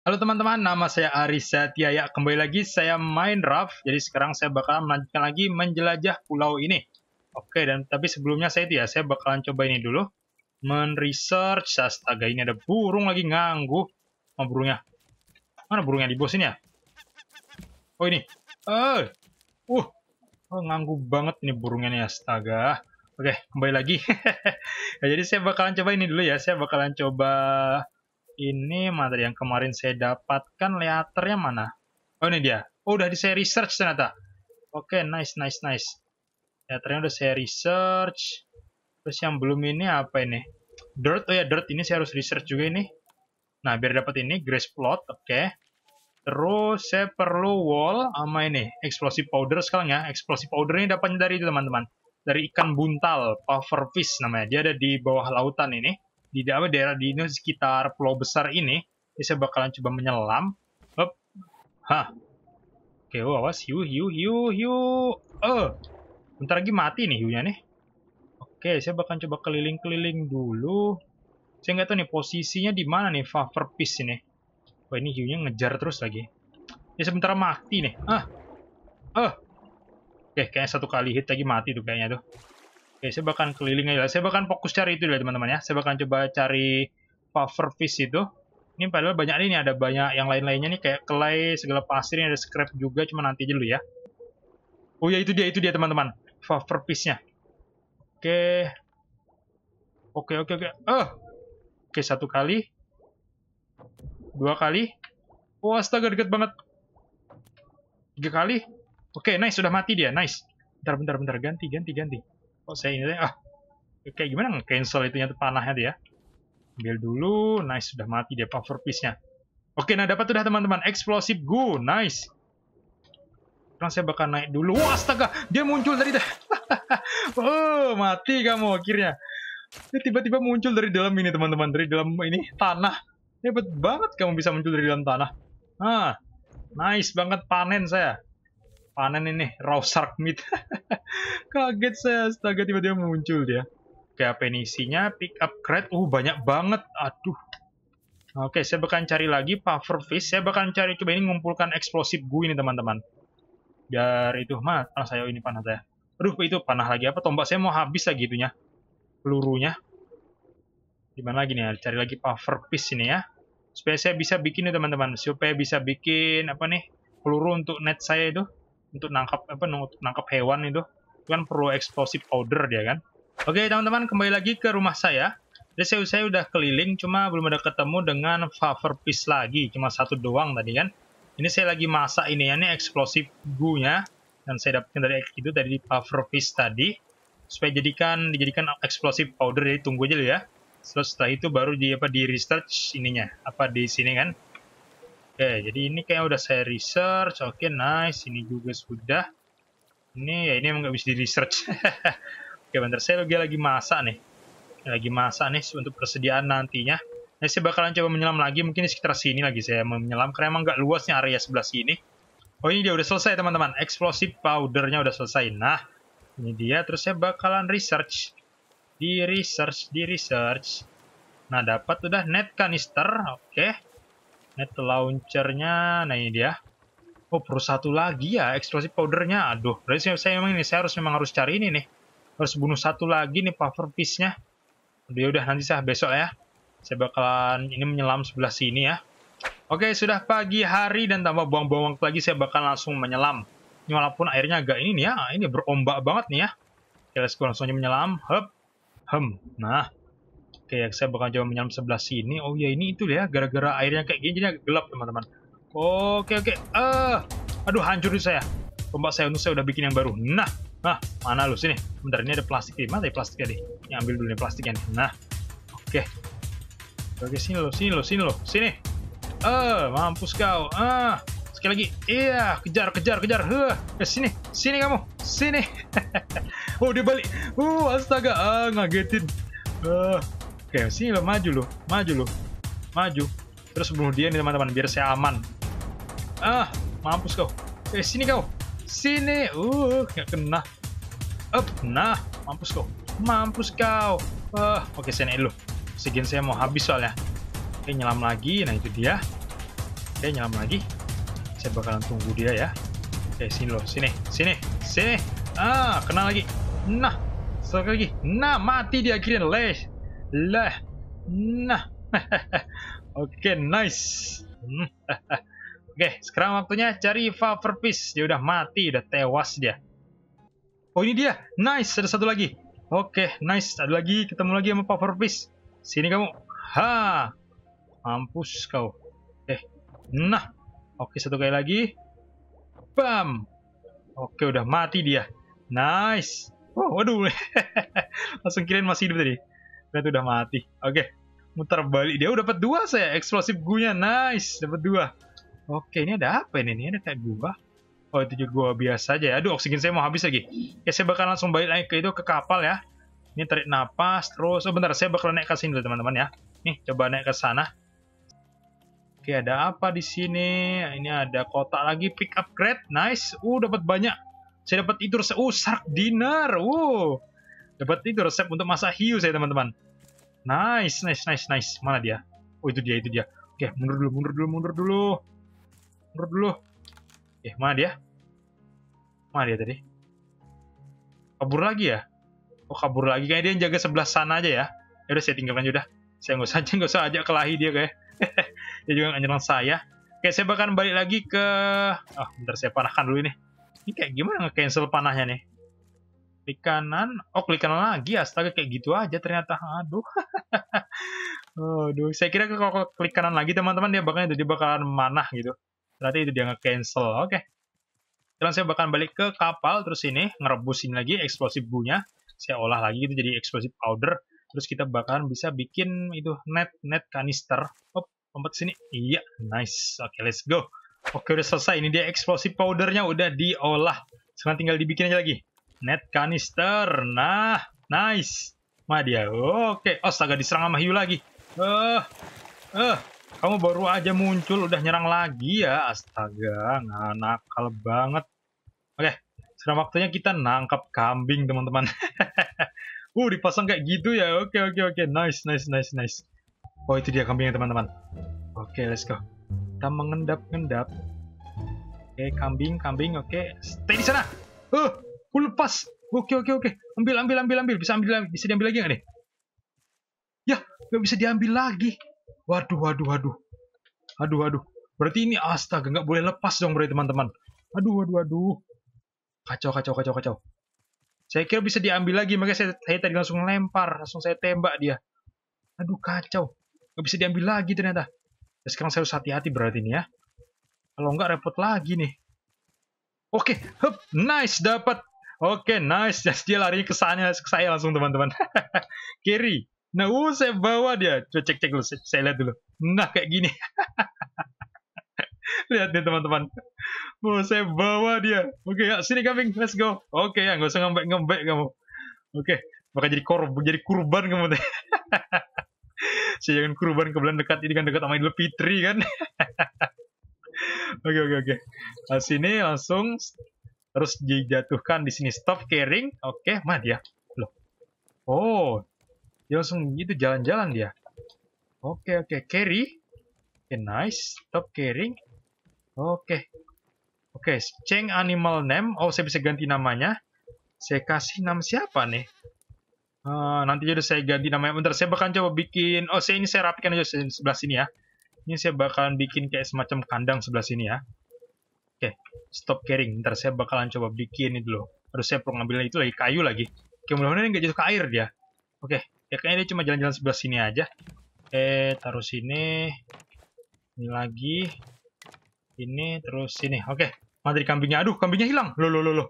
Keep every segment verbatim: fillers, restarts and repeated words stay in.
Halo teman-teman, nama saya Arisatia ya. Kembali lagi saya main Raft. Jadi sekarang saya bakalan melanjutkan lagi menjelajah pulau ini. Oke, dan tapi sebelumnya saya itu ya, saya bakalan coba ini dulu. Men-research, astaga ini ada burung lagi nganggu. Mana burungnya? Mana burungnya di bawah sini ya? Oh ini. Eh. Uh. Oh, nganggu banget nih burungnya nih, astaga. Oke, kembali lagi. Nah, jadi saya bakalan coba ini dulu ya. Saya bakalan coba ini materi yang kemarin saya dapatkan, leaternya mana? Oh ini dia. Oh udah di saya research ternyata. Oke, okay, nice nice nice. Leaternya udah saya research. Terus yang belum ini apa ini? Dirt. Oh ya dirt ini saya harus research juga ini. Nah biar dapat ini grass plot. Oke. Okay. Terus saya perlu wall sama ini explosive powder sekarang ya. Explosive powder ini dapatnya dari itu teman-teman. Dari ikan buntal, puffer fish namanya. Dia ada di bawah lautan ini. Di daerah di ini sekitar pulau besar ini, ini saya bakalan coba menyelam. Hop. Hah. Oke, oh, awas hiu hiu hiu hiu. Eh, bentar lagi mati nih hiunya nih. Oke, saya bakalan coba keliling-keliling dulu. Saya nggak tahu nih posisinya di mana nih puffer fish ini. Wah, ini hiunya ngejar terus lagi. Ya sebentar mati nih. Ah. Eh. Oke, kayaknya satu kali hit lagi mati tuh kayaknya tuh. Oke, saya bakalan keliling aja lah. Saya bakalan fokus cari itu ya teman-teman ya. Saya bakalan coba cari puffer fish itu. Ini padahal banyak ini, ada banyak yang lain-lainnya nih. Kayak kelai, segala pasir, ini ada scrap juga. Cuma nanti aja dulu ya. Oh ya, itu dia, itu dia teman-teman. Puffer fish-nya. Oke. Oke, oke, oke. Oh. Oke, satu kali. Dua kali. Oh, astaga, deket banget. Tiga kali. Oke, nice. Sudah mati dia, nice. Bentar, bentar, bentar. Ganti, ganti, ganti. Oh, saya ini ah kayak gimana nge-cancel itunya tuh panahnya dia. Ambil dulu, nice sudah mati dia puffer fish-nya. Oke, nah dapat udah teman-teman, explosive goo, nice. Sekarang saya bakal naik dulu. Wah, astaga, dia muncul dari oh, mati kamu akhirnya. Dia tiba-tiba muncul dari dalam ini teman-teman, dari dalam ini tanah. Hebat banget kamu bisa muncul dari dalam tanah. Ah, nice banget panen saya. Panen ini, raw shark meat. Kaget saya, astaga tiba-tiba muncul dia. Oke, apa ini isinya? Pickup crate, uh banyak banget, aduh. Oke, saya bakalan cari lagi puffer fish. Saya bakalan cari, coba ini ngumpulkan explosive goo ini teman-teman. Biar itu, mana saya ini panah saya. Aduh, itu panah lagi apa? Tombak saya mau habis lagi itunya. Pelurunya. Gimana lagi nih, cari lagi puffer fish ini ya. Supaya saya bisa bikin nih teman-teman. Supaya bisa bikin, apa nih, peluru untuk net saya itu. Untuk nangkap apa nangkap hewan itu. Itu kan perlu explosive powder dia kan. Oke teman-teman, kembali lagi ke rumah saya. Jadi saya, saya udah keliling, cuma belum ada ketemu dengan puffer fish lagi. Cuma satu doang tadi kan. Ini saya lagi masak ini ya, ini explosive goo-nya. Dan saya dapetin dari itu dari puffer fish tadi. Supaya jadikan dijadikan explosive powder, jadi tunggu aja dulu ya. Terus setelah itu baru di apa di research ininya, apa di sini kan. Oke, jadi ini kayak udah saya research. Oke, nice. Ini juga sudah. Ini ya ini emang nggak bisa di research. Oke, bentar. Saya lagi lagi masak nih. Lagi masak nih untuk persediaan nantinya. Nah, saya bakalan coba menyelam lagi. Mungkin di sekitar sini lagi saya menyelam. Karena emang nggak luasnya area sebelah sini. Oh, ini dia udah selesai, teman-teman. Explosive powder-nya udah selesai. Nah, ini dia. Terus saya bakalan research. Di research, di research. Nah, dapat udah net canister. Oke. Net launcher-nya, nah ini dia. Oh, perlu satu lagi ya, explosive powder-nya. Aduh, berarti saya memang ini, saya harus memang harus cari ini nih. Harus bunuh satu lagi nih puffer fish-nya. Udah, udah nanti saya besok ya. Saya bakalan ini menyelam sebelah sini ya. Oke, sudah pagi hari dan tambah buang-buang waktu lagi saya bakal langsung menyelam. Ini walaupun airnya agak ini nih ya, ini berombak banget nih ya. Oke, let's go langsung aja menyelam. Hup. Hem. Nah. Oke, saya bakal coba menyelam sebelah sini. Oh ya, ini itu ya, gara-gara airnya kayak gini jadi gelap teman-teman. Oke, oke. Eh, aduh hancurin saya. Tombak saya untuk saya udah bikin yang baru. Nah, nah, mana lu sini? Bentar, ini ada plastik nih. Mana ya plastiknya deh? Ini ambil dulu nih plastiknya nih. Nah, oke. Oke, sini lo, sini lo, sini lo, sini. Eh, mampus kau. Ah, sekali lagi. Iya, kejar, kejar, kejar. Heh, sini, sini kamu, sini. Oh, dia balik. Uh, astaga, ah, ngagetin. Eh. Oke, sini lo, maju lo, maju lo, maju. Terus bunuh dia nih teman-teman, biar saya aman. Ah, mampus kau. Eh, sini kau. Sini. Uh, nggak kena. Up, nah, mampus kau. Mampus kau. Uh, oke, saya naik dulu. Oksigen saya mau habis soalnya. Oke, nyelam lagi. Nah, itu dia. Oke, nyam lagi. Saya bakalan tunggu dia ya. Oke, sini loh, sini, sini, sini. Ah, kena lagi. Nah, sekali lagi. Nah, mati dia akhirnya. Les. Lah. Nah. Oke, nice. Oke, sekarang waktunya cari puffer fish. Dia udah mati, udah tewas dia. Oh, ini dia. Nice, ada satu lagi. Oke, nice. Ada lagi, ketemu lagi sama puffer fish. Sini kamu. Ha. Mampus kau. Eh. Nah. Oke, satu kali lagi. Bam. Oke, udah mati dia. Nice. Oh, waduh. Langsung kirain masih hidup tadi. Ternyata udah mati. Oke. Mutar balik. Dia udah dapat dua saya. Eksplosif gunya. Nice. Dapat dua. Oke, ini ada apa ini? Ini ada kayak gua. Oh, itu juga gua biasa aja ya. Aduh, oksigen saya mau habis lagi. Ya, saya bakal langsung balik naik ke itu, ke kapal ya. Ini tarik napas. Terus, oh bentar. Saya bakal naik ke sini dulu teman-teman ya. Nih, coba naik ke sana. Oke, ada apa di sini? Ini ada kotak lagi, pickup crate. Nice. Uh, dapat banyak. Saya dapat itu resep. Uh, shark dinner. Uh, dapat itu resep untuk masak hiu saya, teman-teman. Nice, nice, nice, nice. Mana dia? Oh, itu dia, itu dia. Oke, mundur dulu, mundur dulu, mundur dulu. Mundur dulu. Oke, mana dia? Mana dia tadi? Kabur lagi ya? Oh, kabur lagi. Kayaknya dia yang jaga sebelah sana aja ya. Ya udah, saya tinggalkan aja udah. Saya nggak usah, nggak usah ajak kelahi dia kayak. Dia juga nggak nyerang saya. Oke, saya bakal balik lagi ke... Oh, bentar saya panahkan dulu ini. Ini kayak gimana nge-cancel panahnya nih? Klik kanan. Oh, klik kanan lagi. Astaga, kayak gitu aja ternyata. Aduh. Aduh. Saya kira kalau klik kanan lagi, teman-teman, dia bakal dia bakalan manah gitu. Berarti itu dia nge-cancel. Oke. Sekarang saya bakal balik ke kapal. Terus ini, ngerebusin lagi eksplosif bunya. Saya olah lagi gitu jadi explosive powder. Terus kita bakalan bisa bikin itu net net canister. Op. Lompat sini, iya, nice. Oke, let's go. Oke, udah selesai. Ini dia explosive powdernya udah diolah. Sekarang tinggal dibikin aja lagi. Net canister, nah, nice. Mana dia? Oke, astaga diserang sama hiu lagi. Eh, eh, kamu baru aja muncul udah nyerang lagi ya, astaga, nah, nakal banget. Oke, sekarang waktunya kita nangkap kambing, teman-teman. uh, dipasang kayak gitu ya. Oke, oke, oke, nice, nice, nice, nice. Oh, itu dia kambingnya, teman-teman. Oke, let's go. Kita mengendap-endap. Oke, kambing, kambing. Oke, stay di sana. Uh, aku lepas. Oke, oke, oke. Ambil, ambil, ambil, ambil. Bisa ambil, bisa diambil lagi nggak nih? Ya, nggak bisa diambil lagi. Waduh, waduh, waduh. Aduh, waduh. Berarti ini astaga, nggak boleh lepas dong, berarti teman-teman. Aduh, waduh, waduh. Kacau, kacau, kacau, kacau. Saya kira bisa diambil lagi, makanya saya, saya tadi langsung lempar, langsung saya tembak dia. Aduh, kacau. Nggak bisa diambil lagi ternyata. Ya, sekarang saya harus hati-hati berarti ini ya. Kalau nggak repot lagi nih. Oke, hup, nice dapat. Oke, nice. Just dia lari ke sana ke saya langsung teman-teman. Kiri. Nah, uh, saya bawa dia. Coba cek-cek dulu, saya, saya lihat dulu. Nah, kayak gini. Lihat nih teman-teman. Oh, saya bawa dia. Oke, ya sini kambing, let's go. Oke ya, nggak usah ngambek-ngambek kamu. Oke, bakal jadi korban, jadi kurban kamu. Saya jangan kurban kebetulan dekat ini kan dekat sama Idul Fitri kan. Oke oke oke. Nah, sini langsung terus dijatuhkan di sini stop carrying. Oke, okay, mana dia? Loh. Oh. Dia langsung gitu jalan-jalan dia. Oke okay, oke, okay. Carry. Oke, okay, nice. Stop carrying. Oke. Okay. Oke, okay, change animal name. Oh, saya bisa ganti namanya. Saya kasih nama siapa nih? Uh, nanti jadi saya ganti namanya. Bentar, saya bakal coba bikin. Oh, saya ini saya rapikan aja sebelah sini ya. Ini saya bakalan bikin kayak semacam kandang sebelah sini ya. Oke, okay. Stop carrying. Bentar, saya bakalan coba bikin ini dulu. Terus saya perlu ngambilnya itu lagi kayu lagi. Oke, mudah-mudahan nggak jatuh ke air dia. Oke, okay. Ya, kayaknya dia cuma jalan-jalan sebelah sini aja. Eh, okay, taruh sini. Ini lagi. Ini terus sini. Oke, okay. Mati kambingnya. Aduh, kambingnya hilang. Loh, loh, loh, loh.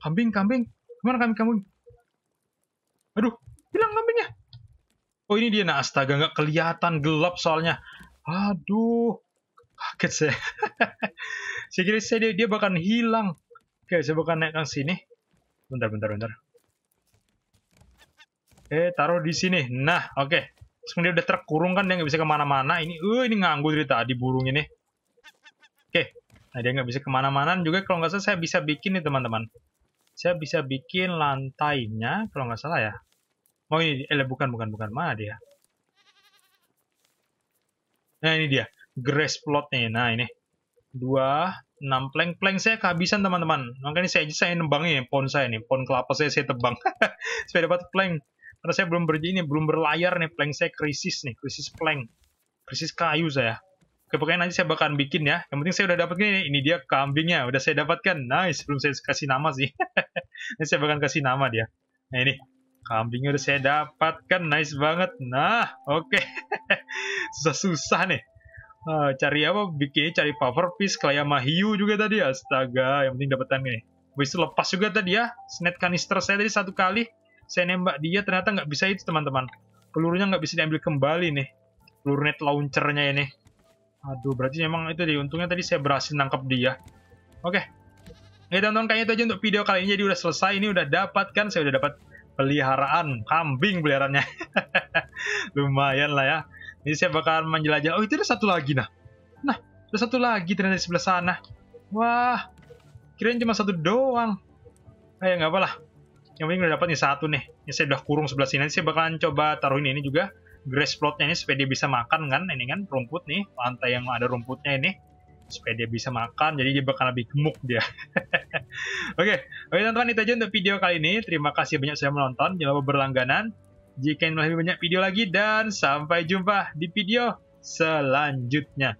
Kambing, kambing. Kemana kambing, kambing? Aduh, hilang kambingnya. Oh, ini dia. Nah, astaga, nggak kelihatan gelap soalnya. Aduh, kaget saya. Saya kira saya dia, dia bahkan hilang. Oke, saya bakal naik ke sini. Bentar, bentar, bentar. Eh, taruh di sini. Nah, oke. Okay. Sekarang dia udah terkurung kan, dia nggak bisa kemana-mana. Ini, uh, ini nganggu dari tadi burung ini. Oke, okay. Nah dia nggak bisa kemana-mana juga. Kalau nggak salah, saya bisa bikin nih teman-teman. Saya bisa bikin lantainya, kalau nggak salah ya. Oh ini, eh bukan, bukan, bukan. Mana dia? Nah ini dia. grass plotnya. Nah ini dua enam plank. Plank saya kehabisan teman-teman, makanya saya saya nembangnya pohon saya nih, pohon kelapa saya saya tebang supaya dapat plank. Karena saya belum berjini, belum berlayar nih, plank saya krisis nih, krisis plank, krisis kayu saya. Oke, pokoknya nanti saya bakalan bikin ya. Yang penting saya udah dapat ini, ini dia kambingnya, udah saya dapatkan. Nice, belum saya kasih nama sih. Nanti saya bakalan kasih nama dia. Nah ini kambingnya udah saya dapatkan, nice banget. Nah, oke, okay. Susah-susah nih. Uh, cari apa? Bikinnya cari puffer fish, kayak sama hiu juga tadi. Astaga, yang penting dapatan ini. Habis itu lepas juga tadi ya, net canister saya tadi satu kali. Saya nembak dia, ternyata nggak bisa itu teman-teman. Pelurunya nggak bisa diambil kembali nih. Peluru net launchernya ini. Aduh, berarti memang itu deh. Untungnya tadi saya berhasil nangkep dia. Oke. Okay. Ya teman-teman, kayaknya itu aja untuk video kali ini. Jadi udah selesai, ini udah dapat kan? Saya udah dapat peliharaan, kambing peliharaannya. Lumayan lah ya. Ini saya bakal menjelajah. Oh, itu ada satu lagi nah. Nah, ada satu lagi ternyata di sebelah sana. Wah, kirain cuma satu doang. Eh, ya nggak apa lah. Yang penting udah dapat nih satu nih. Ini saya udah kurung sebelah sini. Nanti saya bakalan coba taruhin ini juga. Grass plotnya ini supaya dia bisa makan kan, ini kan rumput nih, lantai yang ada rumputnya ini, supaya dia bisa makan, jadi dia bakal lebih gemuk dia. Oke, oke teman-teman, itu aja untuk video kali ini. Terima kasih banyak sudah menonton, jangan lupa berlangganan jika ingin lebih banyak video lagi, dan sampai jumpa di video selanjutnya.